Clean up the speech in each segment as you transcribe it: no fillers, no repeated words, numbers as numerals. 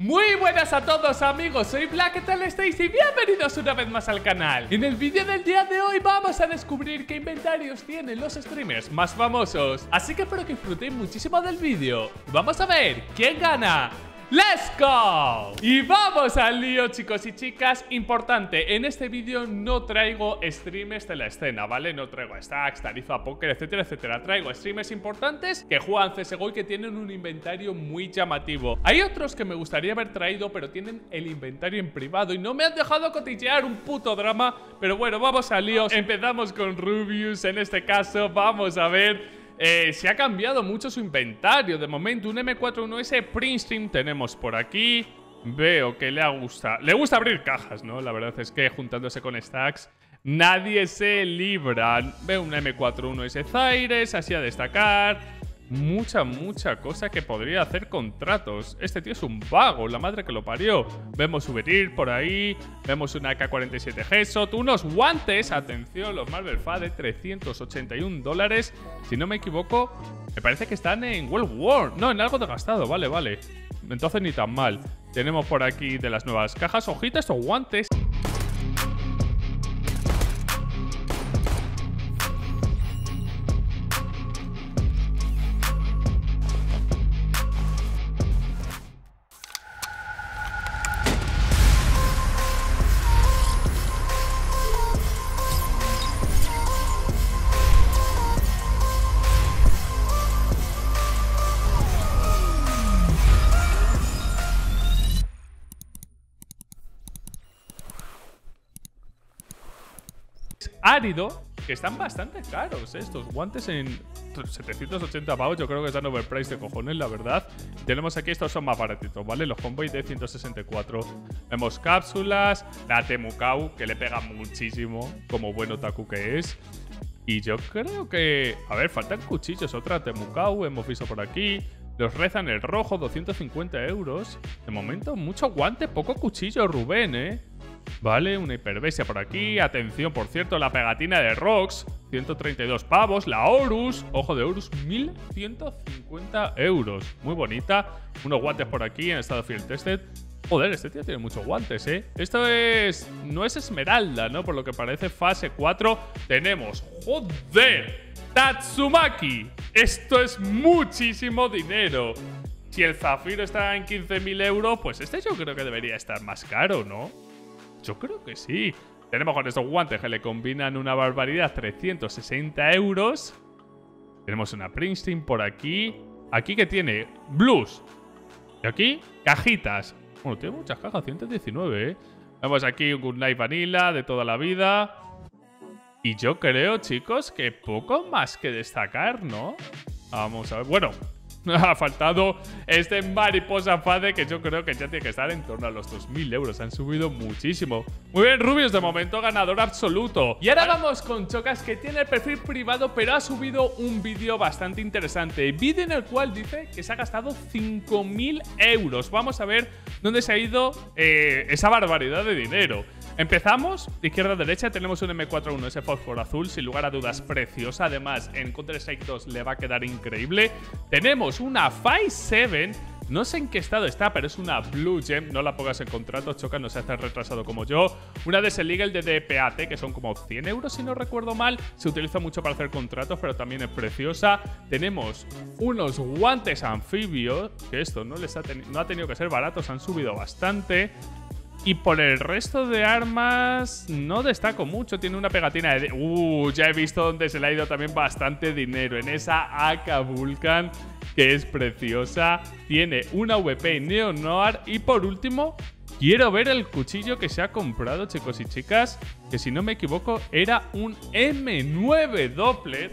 Muy buenas a todos amigos, soy Black, ¿qué tal estáis? Y bienvenidos una vez más al canal. En el vídeo del día de hoy vamos a descubrir qué inventarios tienen los streamers más famosos, así que espero que disfrutéis muchísimo del vídeo. Vamos a ver quién gana. ¡Let's go! Y vamos al lío, chicos y chicas. Importante, en este vídeo no traigo streamers de la escena, ¿vale? No traigo stacks, tarifa, póker, etcétera, etcétera. Traigo streamers importantes que juegan CSGO y que tienen un inventario muy llamativo. Hay otros que me gustaría haber traído, pero tienen el inventario en privado y no me han dejado cotillear, un puto drama. Pero bueno, vamos al lío. Empezamos con Rubius, en este caso. Vamos a ver... se ha cambiado mucho su inventario. De momento, un M41S Princeton tenemos por aquí. Veo que le gusta abrir cajas, ¿no? La verdad es que juntándose con stacks nadie se libra. Veo un M41S Zaires, así a destacar. Mucha cosa que podría hacer contratos. Este tío es un vago, la madre que lo parió. Vemos subir por ahí. Vemos una AK-47 Gsot. Unos guantes, atención, los Marvel Fade, $381. Si no me equivoco, me parece que están en World War. No, en algo desgastado, vale, vale. Entonces ni tan mal. Tenemos por aquí de las nuevas cajas, hojitas, estos guantes. Árido, que están bastante caros, ¿eh? Estos guantes en 780 pavos, yo creo que están overpriced de cojones, la verdad. Tenemos aquí, estos son más baratitos, ¿vale? Los Homeboy de 164. Vemos cápsulas, la Temukau, que le pega muchísimo, como buen otaku que es. Y yo creo que... A ver, faltan cuchillos, otra Temukau, hemos visto por aquí. Los rezan el rojo, 250 €. De momento, mucho guante, poco cuchillo, Rubén, ¿eh? Vale, una Hiperbestia por aquí. Atención, por cierto, la pegatina de Rox, 132 pavos. La Horus, ojo de Horus, 1150 €. Muy bonita. Unos guantes por aquí en estado field tested. Joder, este tío tiene muchos guantes, ¿eh? Esto es... no es esmeralda, ¿no? Por lo que parece, fase 4. Tenemos... ¡joder! ¡Tatsumaki! Esto es muchísimo dinero. Si el Zafiro está en 15.000 €, pues este yo creo que debería estar más caro, ¿no? Yo creo que sí. Tenemos con estos guantes que le combinan una barbaridad, 360 €. Tenemos una Princeton por aquí. Aquí que tiene blues. Y aquí, cajitas. Bueno, tiene muchas cajas, 119, ¿eh? Vemos aquí un Good Night Vanilla de toda la vida. Y yo creo, chicos, que poco más que destacar, ¿no? Vamos a ver. Bueno, ha faltado este Mariposa Fade, que yo creo que ya tiene que estar en torno a los 2.000 €. Han subido muchísimo. Muy bien, Rubius, de momento ganador absoluto. Y ahora vamos con Chocas, que tiene el perfil privado, pero ha subido un vídeo bastante interesante. Vídeo en el cual dice que se ha gastado 5.000 €. Vamos a ver dónde se ha ido esa barbaridad de dinero. Empezamos, de izquierda a derecha tenemos un M41, ese fósforo azul, sin lugar a dudas preciosa. Además, en Counter-Strike 2 le va a quedar increíble. Tenemos una Five-Seven, no sé en qué estado está, pero es una Blugen, no la pongas en contrato, Choca, no se hace retrasado como yo. Una de Legal de DPAT, que son como 100 € si no recuerdo mal, se utiliza mucho para hacer contratos, pero también es preciosa. Tenemos unos guantes anfibios, que esto no ha tenido que ser baratos, han subido bastante. Y por el resto de armas no destaco mucho. Tiene una pegatina de... ya he visto dónde se le ha ido también bastante dinero. En esa AK Vulcan, que es preciosa. Tiene una VP Neo Noir. Y por último, quiero ver el cuchillo que se ha comprado, chicos y chicas. Que si no me equivoco, era un M9 Doppler.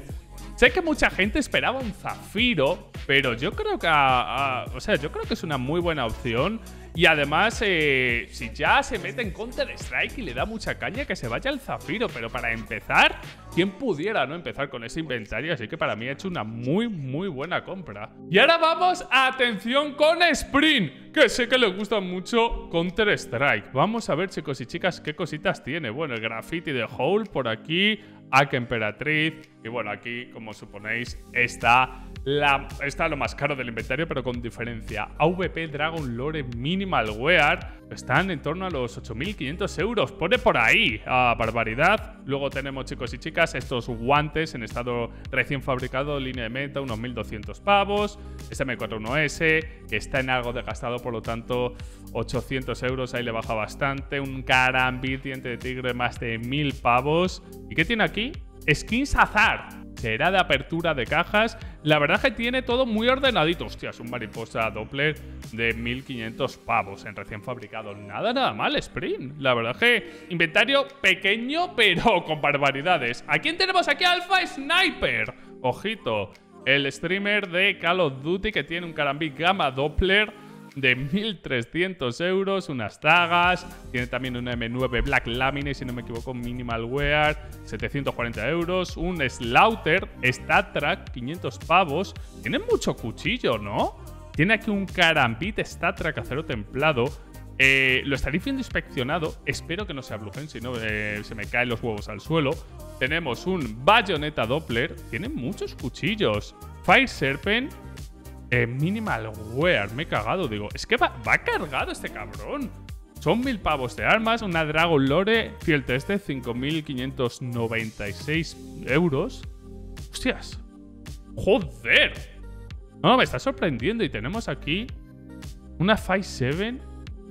Sé que mucha gente esperaba un Zafiro, pero yo creo que... yo creo que es una muy buena opción. Y además, si ya se mete en Counter-Strike y le da mucha caña, que se vaya al Zafiro. Pero para empezar, ¿quién pudiera no empezar con ese inventario? Así que para mí ha hecho una muy buena compra. Y ahora vamos, atención, con Sprint, que sé que le gusta mucho Counter-Strike. Vamos a ver, chicos y chicas, qué cositas tiene. Bueno, el graffiti de Hole por aquí, AK Emperatriz. Y bueno, aquí, como suponéis, está... Está lo más caro del inventario, pero con diferencia. AVP, Dragon Lore, Minimal Wear están en torno a los 8.500 euros. Pone por ahí, barbaridad. Luego tenemos, chicos y chicas, estos guantes en estado recién fabricado, línea de meta, unos 1.200 pavos. Este M41S, que está en algo desgastado, por lo tanto 800 euros, ahí le baja bastante. Un Karambit, diente de tigre, más de 1.000 pavos. ¿Y qué tiene aquí? Skins azar. Será de apertura de cajas. La verdad que tiene todo muy ordenadito. Hostia, es un mariposa Doppler de 1.500 pavos en recién fabricado. Nada mal, Sprint. La verdad que inventario pequeño, pero con barbaridades. ¿A quién tenemos aquí? Alpha Sniper. Ojito, el streamer de Call of Duty, que tiene un Karambit Gamma Doppler de 1.300 euros, unas Tagas. Tiene también un M9 Black Lamine, si no me equivoco, Minimal Wear, 740 euros. Un Slaughter, Statrak, 500 pavos. Tiene mucho cuchillo, ¿no? Tiene aquí un Karambit Statrak acero templado. Lo estaréis viendo inspeccionado. Espero que no sea Blugen, si no se me caen los huevos al suelo. Tenemos un bayoneta Doppler. Tiene muchos cuchillos. Fire Serpent. Minimal Wear, me he cagado, digo. Es que va cargado este cabrón. Son 1.000 pavos de armas. Una Dragon Lore, fiel test, 5.596 euros. Hostias. Joder. No, me está sorprendiendo. Y tenemos aquí una Five-Seven,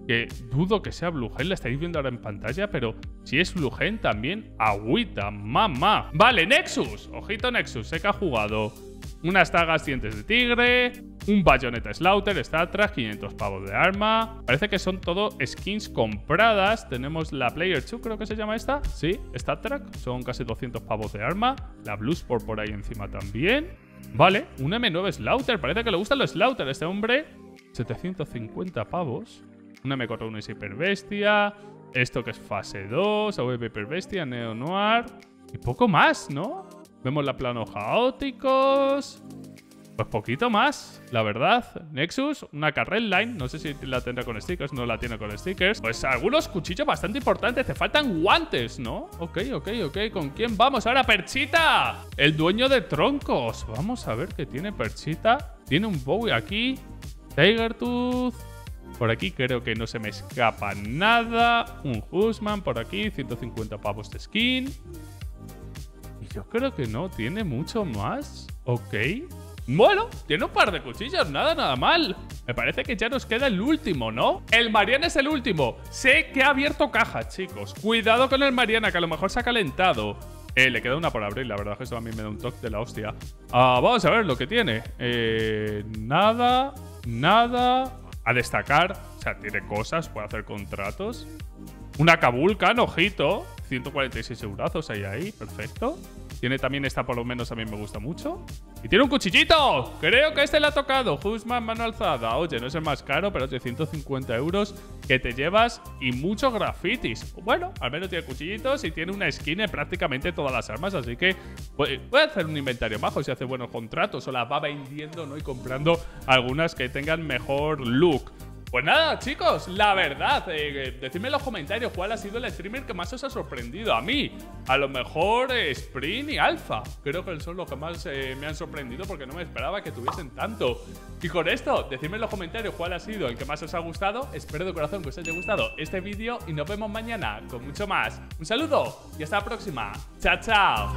que dudo que sea Blugen, la estáis viendo ahora en pantalla, pero si es Blugen también, agüita, mamá. Vale, Nexus. Ojito Nexus, sé que ha jugado. Unas Tagas, dientes de tigre. Un bayoneta Slaughter, Statrak, 500 pavos de arma. Parece que son todo skins compradas. Tenemos la Player 2, creo que se llama esta. Sí, Statrak, son casi 200 pavos de arma. La Blue Sport por ahí encima también. Vale, un M9 Slaughter. Parece que le gustan los Slaughter a este hombre. 750 pavos. Una M41 es Hiperbestia. Esto que es Fase 2, AVP Hiperbestia, Neo Noir. Y poco más, ¿no? Vemos la plano caóticos. Pues poquito más, la verdad. Nexus, una Carrel Line. No sé si la tendrá con stickers, no la tiene con stickers. Pues algunos cuchillos bastante importantes. Te faltan guantes, ¿no? Ok. ¿Con quién vamos ahora? ¡Perchita! El dueño de troncos. Vamos a ver qué tiene Perchita. Tiene un Bowie aquí. Tiger Tooth. Por aquí creo que no se me escapa nada. Un Husman por aquí. 150 pavos de skin. Yo creo que no tiene mucho más. Ok. Bueno, tiene un par de cuchillos. Nada mal. Me parece que ya nos queda el último, ¿no? El Mariana es el último. Sé que ha abierto cajas, chicos. Cuidado con el Mariana, que a lo mejor se ha calentado. Le queda una por abrir. La verdad es que eso a mí me da un toque de la hostia. Vamos a ver lo que tiene. Nada. A destacar. O sea, tiene cosas. Puede hacer contratos. Una Kabulkan, ojito. 146 eurazos ahí. Perfecto. Tiene también esta, por lo menos a mí me gusta mucho. Y tiene un cuchillito. Creo que este le ha tocado. Husman, mano alzada. Oye, no es el más caro, pero 850 euros que te llevas y muchos grafitis. Bueno, al menos tiene cuchillitos y tiene una skin en prácticamente todas las armas. Así que puede hacer un inventario bajo si hace buenos contratos o las va vendiendo, ¿no? Y comprando algunas que tengan mejor look. Pues nada, chicos, la verdad, decidme en los comentarios cuál ha sido el streamer que más os ha sorprendido. A mí, a lo mejor Sprint y Alpha. Creo que son los que más me han sorprendido, porque no me esperaba que tuviesen tanto. Y con esto, decidme en los comentarios cuál ha sido el que más os ha gustado. Espero de corazón que os haya gustado este vídeo y nos vemos mañana con mucho más. Un saludo y hasta la próxima. Chao.